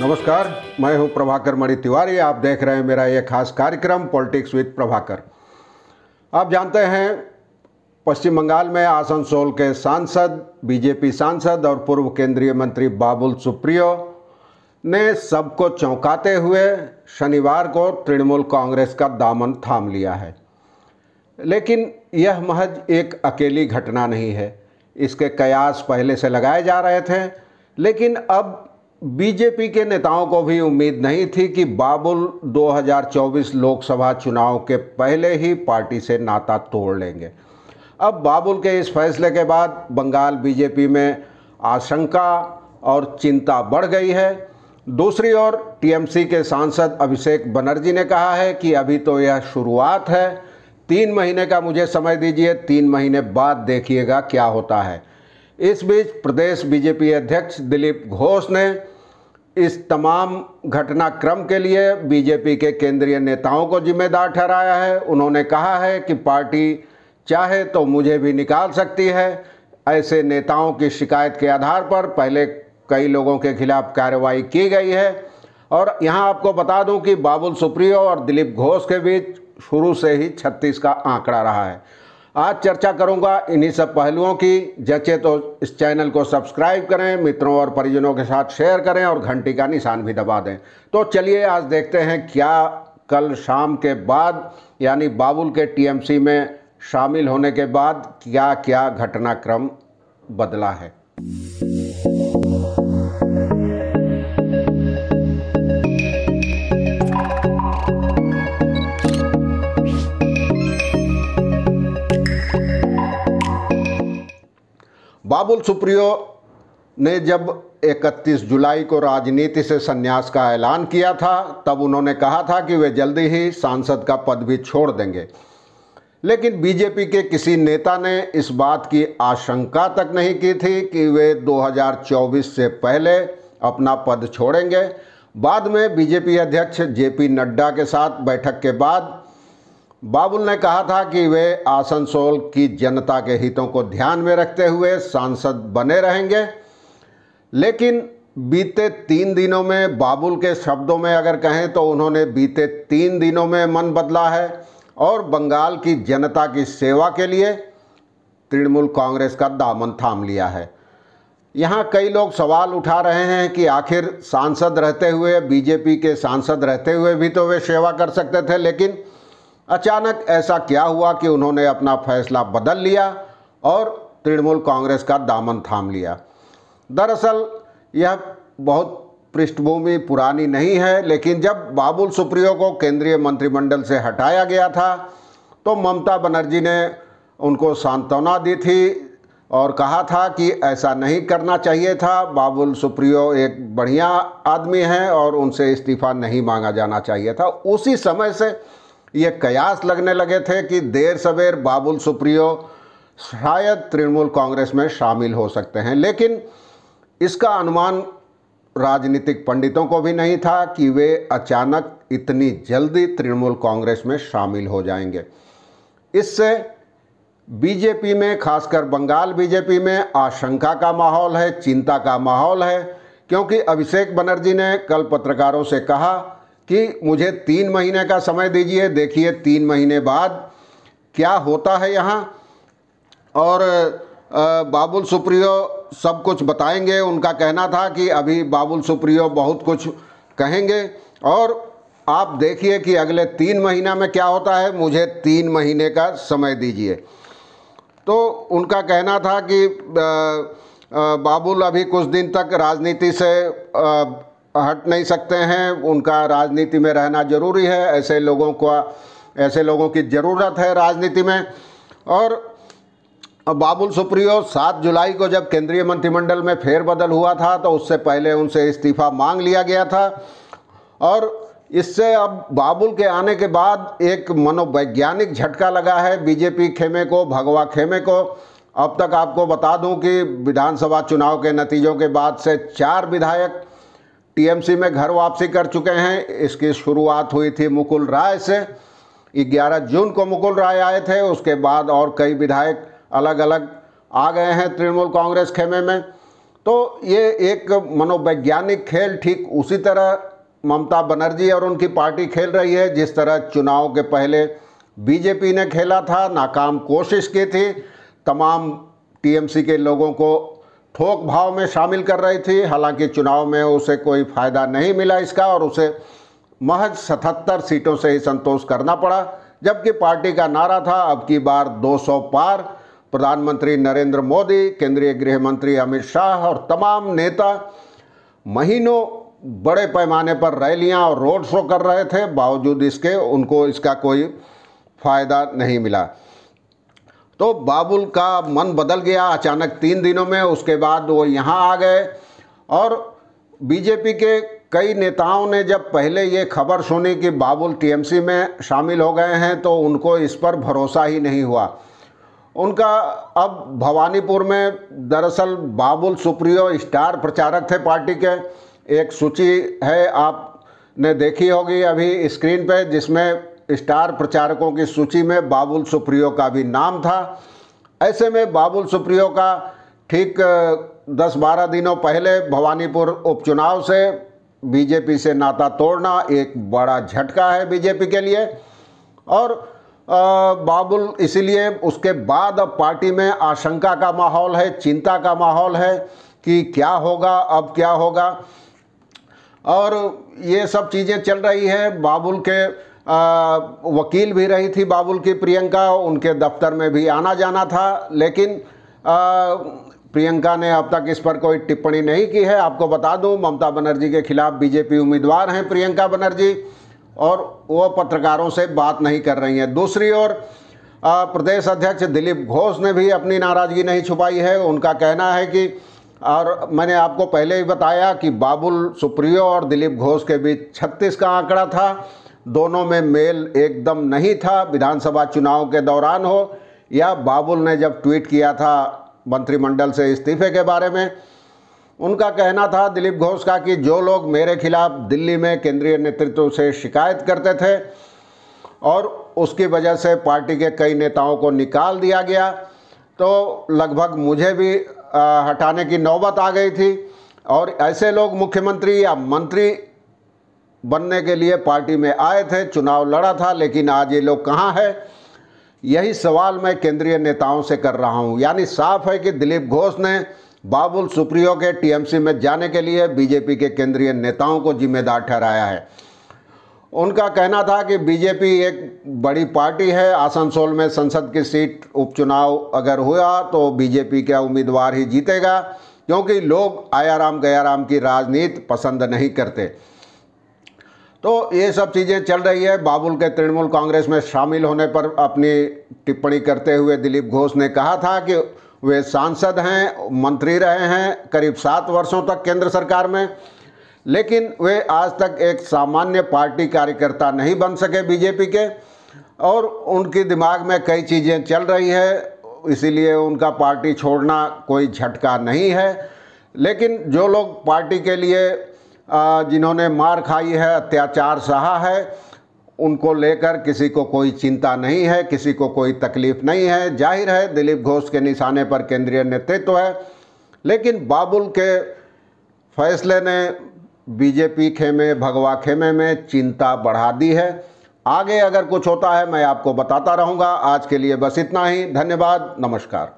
नमस्कार, मैं हूं प्रभाकर मराटी तिवारी। आप देख रहे हैं मेरा यह खास कार्यक्रम पॉलिटिक्स विद प्रभाकर। आप जानते हैं पश्चिम बंगाल में आसनसोल के सांसद, बीजेपी सांसद और पूर्व केंद्रीय मंत्री बाबुल सुप्रियो ने सबको चौंकाते हुए शनिवार को तृणमूल कांग्रेस का दामन थाम लिया है। लेकिन यह महज एक अकेली घटना नहीं है, इसके कयास पहले से लगाए जा रहे थे। लेकिन अब बीजेपी के नेताओं को भी उम्मीद नहीं थी कि बाबुल 2024 लोकसभा चुनाव के पहले ही पार्टी से नाता तोड़ लेंगे। अब बाबुल के इस फैसले के बाद बंगाल बीजेपी में आशंका और चिंता बढ़ गई है। दूसरी ओर टीएमसी के सांसद अभिषेक बनर्जी ने कहा है कि अभी तो यह शुरुआत है, 3 महीने का मुझे समय दीजिए, 3 महीने बाद देखिएगा क्या होता है। इस बीच प्रदेश बीजेपी अध्यक्ष दिलीप घोष ने इस तमाम घटनाक्रम के लिए बीजेपी के केंद्रीय नेताओं को जिम्मेदार ठहराया है। उन्होंने कहा है कि पार्टी चाहे तो मुझे भी निकाल सकती है। ऐसे नेताओं की शिकायत के आधार पर पहले कई लोगों के खिलाफ कार्रवाई की गई है। और यहाँ आपको बता दूं कि बाबुल सुप्रियो और दिलीप घोष के बीच शुरू से ही 36 का आंकड़ा रहा है। आज चर्चा करूंगा इन्हीं सब पहलुओं की। जचे तो इस चैनल को सब्सक्राइब करें, मित्रों और परिजनों के साथ शेयर करें और घंटी का निशान भी दबा दें। तो चलिए आज देखते हैं क्या कल शाम के बाद, यानी बाबुल के टीएमसी में शामिल होने के बाद क्या क्या घटनाक्रम बदला है। बाबुल सुप्रियो ने जब 31 जुलाई को राजनीति से संन्यास का ऐलान किया था, तब उन्होंने कहा था कि वे जल्दी ही सांसद का पद भी छोड़ देंगे। लेकिन बीजेपी के किसी नेता ने इस बात की आशंका तक नहीं की थी कि वे 2024 से पहले अपना पद छोड़ेंगे। बाद में बीजेपी अध्यक्ष जेपी नड्डा के साथ बैठक के बाद बाबुल ने कहा था कि वे आसनसोल की जनता के हितों को ध्यान में रखते हुए सांसद बने रहेंगे। लेकिन बीते 3 दिनों में, बाबुल के शब्दों में अगर कहें तो, उन्होंने बीते 3 दिनों में मन बदला है और बंगाल की जनता की सेवा के लिए तृणमूल कांग्रेस का दामन थाम लिया है। यहाँ कई लोग सवाल उठा रहे हैं कि आखिर सांसद रहते हुए, बीजेपी के सांसद रहते हुए भी तो वे सेवा कर सकते थे, लेकिन अचानक ऐसा क्या हुआ कि उन्होंने अपना फैसला बदल लिया और तृणमूल कांग्रेस का दामन थाम लिया। दरअसल यह बहुत पृष्ठभूमि पुरानी नहीं है, लेकिन जब बाबुल सुप्रियो को केंद्रीय मंत्रिमंडल से हटाया गया था तो ममता बनर्जी ने उनको सांत्वना दी थी और कहा था कि ऐसा नहीं करना चाहिए था, बाबुल सुप्रियो एक बढ़िया आदमी हैं और उनसे इस्तीफा नहीं मांगा जाना चाहिए था। उसी समय से ये कयास लगने लगे थे कि देर सवेर बाबुल सुप्रियो शायद तृणमूल कांग्रेस में शामिल हो सकते हैं। लेकिन इसका अनुमान राजनीतिक पंडितों को भी नहीं था कि वे अचानक इतनी जल्दी तृणमूल कांग्रेस में शामिल हो जाएंगे। इससे बीजेपी में, खासकर बंगाल बीजेपी में, आशंका का माहौल है, चिंता का माहौल है। क्योंकि अभिषेक बनर्जी ने कल पत्रकारों से कहा कि मुझे 3 महीने का समय दीजिए, देखिए 3 महीने बाद क्या होता है यहाँ। और बाबुल सुप्रियो सब कुछ बताएंगे, उनका कहना था कि अभी बाबुल सुप्रियो बहुत कुछ कहेंगे और आप देखिए कि अगले 3 महीना में क्या होता है, मुझे 3 महीने का समय दीजिए। तो उनका कहना था कि बाबुल अभी कुछ दिन तक राजनीति से हट नहीं सकते हैं, उनका राजनीति में रहना ज़रूरी है, ऐसे लोगों की ज़रूरत है राजनीति में। और बाबुल सुप्रियो 7 जुलाई को जब केंद्रीय मंत्रिमंडल में फेरबदल हुआ था तो उससे पहले उनसे इस्तीफा मांग लिया गया था। और इससे अब बाबुल के आने के बाद एक मनोवैज्ञानिक झटका लगा है बीजेपी खेमे को, भगवा खेमे को। अब तक आपको बता दूं कि विधानसभा चुनाव के नतीजों के बाद से 4 विधायक टीएमसी में घर वापसी कर चुके हैं। इसकी शुरुआत हुई थी मुकुल राय से, 11 जून को मुकुल राय आए थे। उसके बाद और कई विधायक अलग अलग आ गए हैं तृणमूल कांग्रेस खेमे में। तो ये एक मनोवैज्ञानिक खेल ठीक उसी तरह ममता बनर्जी और उनकी पार्टी खेल रही है, जिस तरह चुनाव के पहले बीजेपी ने खेला था, नाकाम कोशिश की थी, तमाम टीएमसी के लोगों को थोक भाव में शामिल कर रही थी। हालांकि चुनाव में उसे कोई फ़ायदा नहीं मिला इसका और उसे महज 77 सीटों से ही संतोष करना पड़ा, जबकि पार्टी का नारा था अब की बार 200 पार। प्रधानमंत्री नरेंद्र मोदी, केंद्रीय गृह मंत्री अमित शाह और तमाम नेता महीनों बड़े पैमाने पर रैलियां और रोड शो कर रहे थे, बावजूद इसके उनको इसका कोई फ़ायदा नहीं मिला। तो बाबुल का मन बदल गया अचानक 3 दिनों में। उसके बाद वो यहाँ आ गए और बीजेपी के कई नेताओं ने जब पहले ये खबर सुनी कि बाबुल टीएमसी में शामिल हो गए हैं तो उनको इस पर भरोसा ही नहीं हुआ। उनका अब भवानीपुर में दरअसल बाबुल सुप्रियो स्टार प्रचारक थे पार्टी के। एक सूची है, आपने देखी होगी अभी स्क्रीन पे, जिसमें स्टार प्रचारकों की सूची में बाबुल सुप्रियो का भी नाम था। ऐसे में बाबुल सुप्रियो का ठीक 10-12 दिनों पहले भवानीपुर उपचुनाव से बीजेपी से नाता तोड़ना एक बड़ा झटका है बीजेपी के लिए। और बाबुल इसीलिए उसके बाद अब पार्टी में आशंका का माहौल है, चिंता का माहौल है कि क्या होगा, अब क्या होगा, और ये सब चीज़ें चल रही है। बाबुल के वकील भी रही थी बाबुल की प्रियंका, उनके दफ्तर में भी आना जाना था, लेकिन प्रियंका ने अब तक इस पर कोई टिप्पणी नहीं की है। आपको बता दूं, ममता बनर्जी के खिलाफ बीजेपी उम्मीदवार हैं प्रियंका बनर्जी और वो पत्रकारों से बात नहीं कर रही हैं। दूसरी ओर प्रदेश अध्यक्ष दिलीप घोष ने भी अपनी नाराज़गी नहीं छुपाई है। उनका कहना है कि, और मैंने आपको पहले ही बताया कि बाबुल सुप्रियो और दिलीप घोष के बीच 36 का आंकड़ा था, दोनों में मेल एकदम नहीं था। विधानसभा चुनाव के दौरान हो या बाबुल ने जब ट्वीट किया था मंत्रिमंडल से इस्तीफे के बारे में, उनका कहना था दिलीप घोष का कि जो लोग मेरे खिलाफ दिल्ली में केंद्रीय नेतृत्व से शिकायत करते थे और उसकी वजह से पार्टी के कई नेताओं को निकाल दिया गया, तो लगभग मुझे भी हटाने की नौबत आ गई थी और ऐसे लोग मुख्यमंत्री या मंत्री बनने के लिए पार्टी में आए थे, चुनाव लड़ा था, लेकिन आज ये लोग कहाँ हैं, यही सवाल मैं केंद्रीय नेताओं से कर रहा हूं। यानी साफ है कि दिलीप घोष ने बाबुल सुप्रियो के टीएमसी में जाने के लिए बीजेपी के केंद्रीय नेताओं को जिम्मेदार ठहराया है। उनका कहना था कि बीजेपी एक बड़ी पार्टी है, आसनसोल में संसद की सीट उपचुनाव अगर हुआ तो बीजेपी का उम्मीदवार ही जीतेगा, क्योंकि लोग आयाराम गयाराम की राजनीति पसंद नहीं करते। तो ये सब चीज़ें चल रही है। बाबुल के तृणमूल कांग्रेस में शामिल होने पर अपनी टिप्पणी करते हुए दिलीप घोष ने कहा था कि वे सांसद हैं, मंत्री रहे हैं करीब 7 वर्षों तक केंद्र सरकार में, लेकिन वे आज तक एक सामान्य पार्टी कार्यकर्ता नहीं बन सके बीजेपी के, और उनके दिमाग में कई चीज़ें चल रही है, इसीलिए उनका पार्टी छोड़ना कोई झटका नहीं है। लेकिन जो लोग पार्टी के लिए जिन्होंने मार खाई है, अत्याचार सहा है, उनको लेकर किसी को कोई चिंता नहीं है, किसी को कोई तकलीफ़ नहीं है। जाहिर है दिलीप घोष के निशाने पर केंद्रीय नेतृत्व है, लेकिन बाबुल के फैसले ने बीजेपी खेमे, भगवा खेमे में चिंता बढ़ा दी है। आगे अगर कुछ होता है मैं आपको बताता रहूँगा। आज के लिए बस इतना ही। धन्यवाद। नमस्कार।